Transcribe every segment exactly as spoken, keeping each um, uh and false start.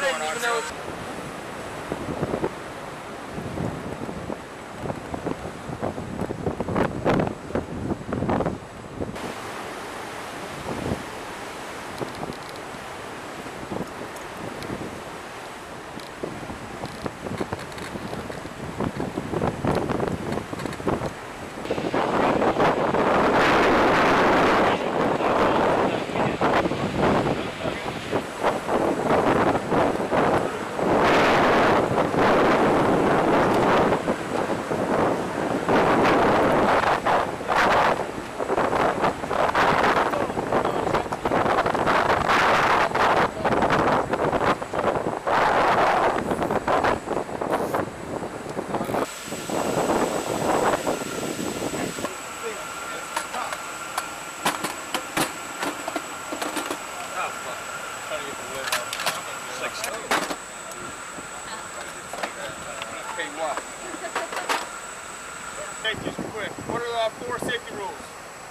I didn't even know.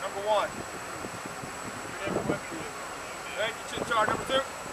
Number one. Thank you, Chin Char. Number two.